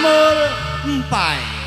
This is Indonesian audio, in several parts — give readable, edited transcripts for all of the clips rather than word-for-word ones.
Nomor 4.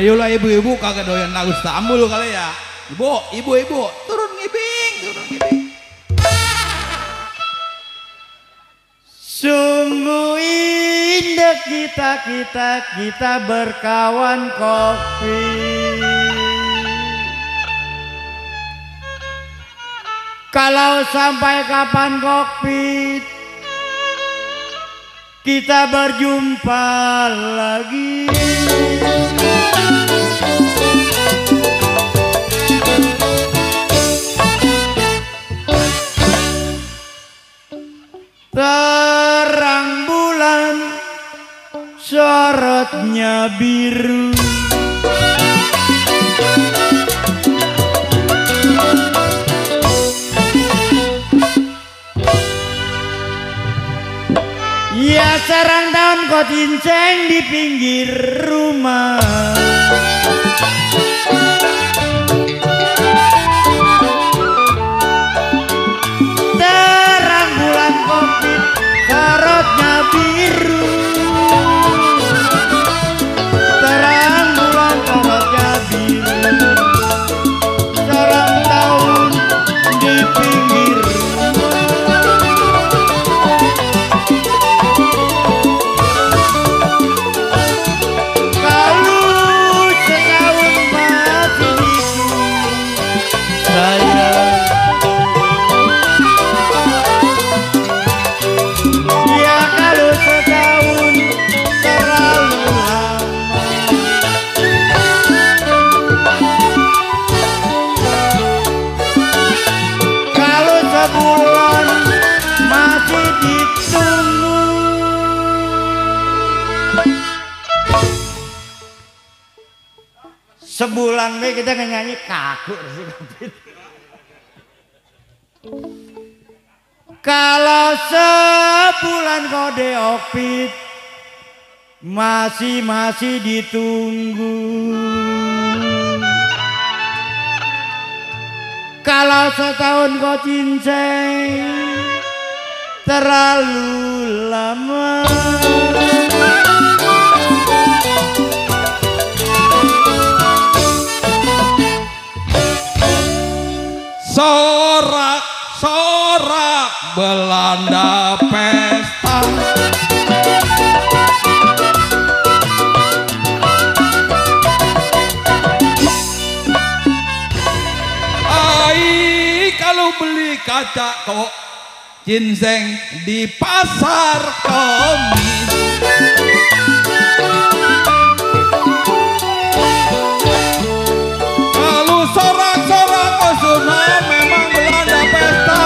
Ayolah ibu-ibu kagak doyan lagu Stambul kali ya. Ibu-ibu turun ngibing, turun ngibing. Sungguh indah kita berkawan kopi. Kalau sampai kapan kopi kita berjumpa lagi. Terang bulan sorotnya biru, ya sarang daun kocinceng di pinggir rumah. Sebulan deh kita nyanyi kaku. Kalau sebulan kau deopit masih ditunggu. Kalau setahun kau cinceng terlalu lama. Sorak, sorak Belanda pesta, ai kalau beli kaca kok ginseng di pasar Kemis. Kalau sorak-sorak Osunan memang Belanda pesta.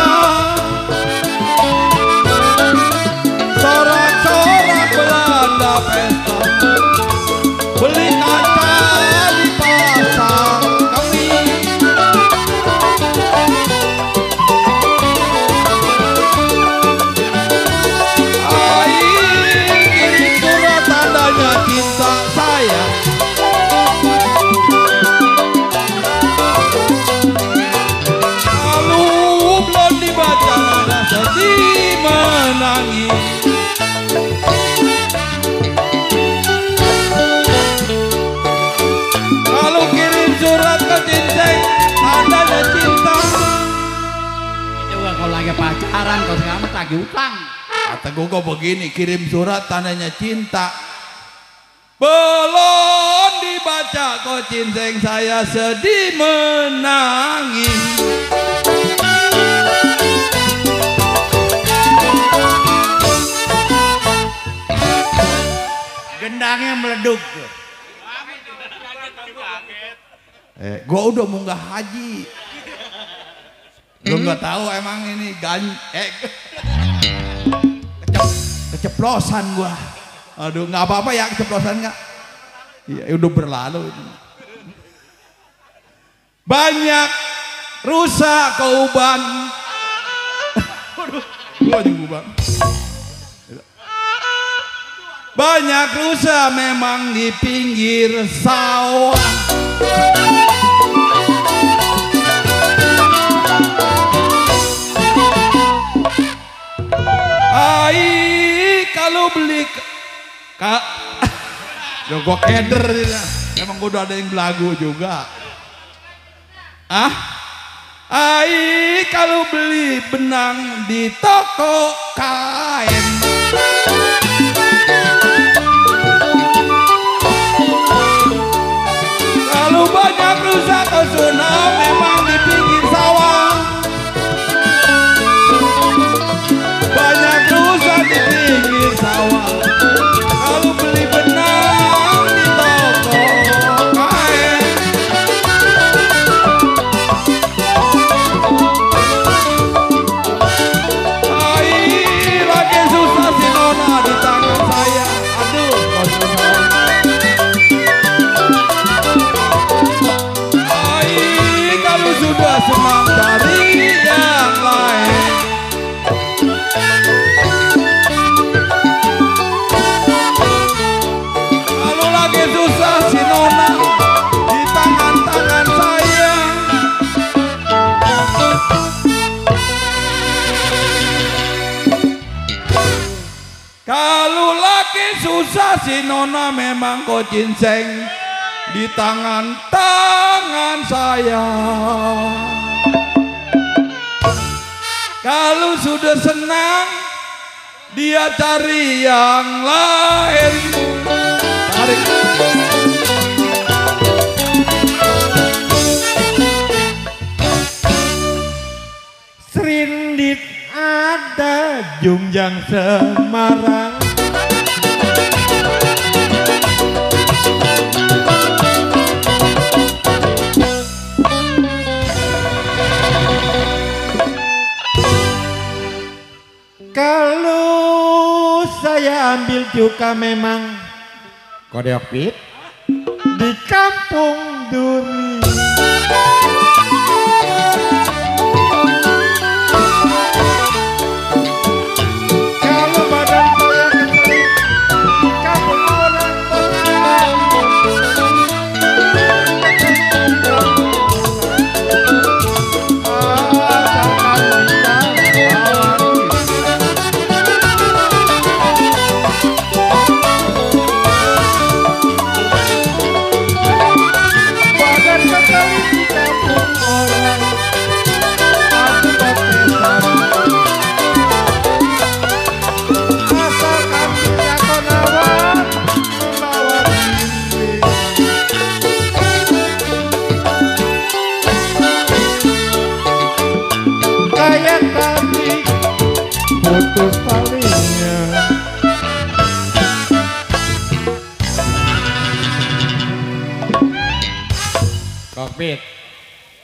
Sorak-sorak Belanda pesta. Beli kaca di pasar Kemis. Ini surat tandanya cinta saya. Sedih menangis, kalau kirim surat ke ginseng tandanya cinta. Juga kalau lagi pacaran kau sekarang tagih utang, kata gue kok begini, kirim surat tandanya cinta belum dibaca kok ginseng saya sedih menangis. Gendangnya meleduk. Gua udah mau nggak haji. Lu nggak tahu emang ini keceplosan gua. Aduh, nggak apa-apa ya keceplosan nggak? Ya udah berlalu. Banyak rusak keuban. Aduh, gua juga bang. Banyak rusa memang di pinggir sawah. Ai kalau beli kak, udah gua keder ya. Emang gua udah ada yang belagu juga. Ah, ai kalau beli benang di toko kain. Kalau banyak rusa Osunan memang di pinggir sawah. Banyak rusa di pinggir sawah. Kalau beli benang di toko kain. Ai lagi susah si nona di tangan saya. Aduh, sudah senang dari yang lain. Kalau lagi susah si nona di tangan-tangan saya. Kalau lagi susah si nona memang kok ginseng di tangan-tangan saya. Kalau sudah senang dia cari yang lain. Tarik. Serindit ada Jumjang Semarang. Kalau saya ambil juga memang kodeopit di Kampung Duri. Kalau badan saya kecil, kampung orang orang. Badan sekali kita Pit.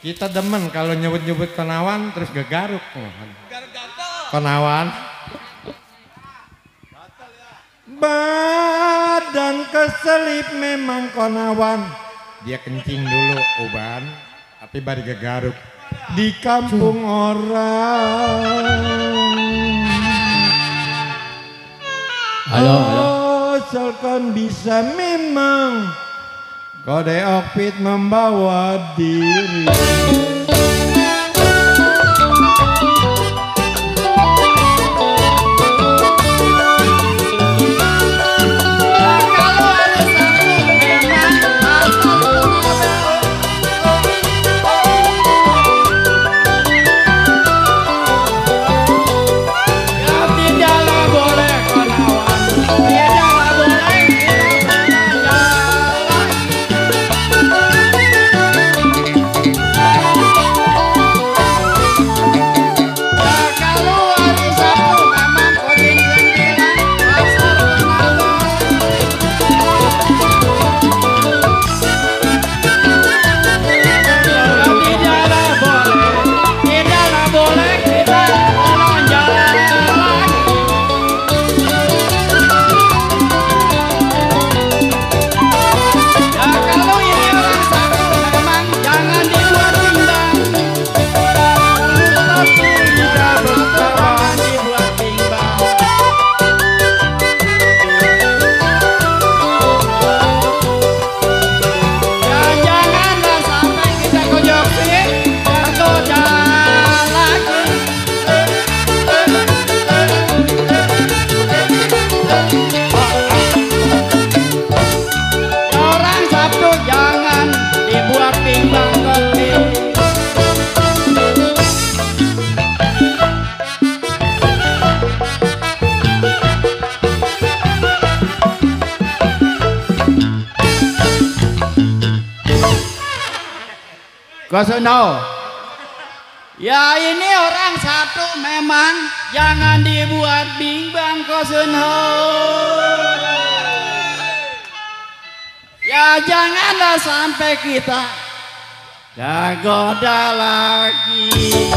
Kita demen kalau nyebut-nyebut Konawan terus gegaruk. Konawan. Badan keselip memang Konawan. Dia kencing dulu uban, tapi baru gegaruk. Di kampung orang. Halo, halo. Asalkan bisa memang Kode Okpit membawa diri. Gosono. Ya ini orang satu memang jangan dibuat bimbang Gosono. Ya janganlah sampai kita tergoda lagi.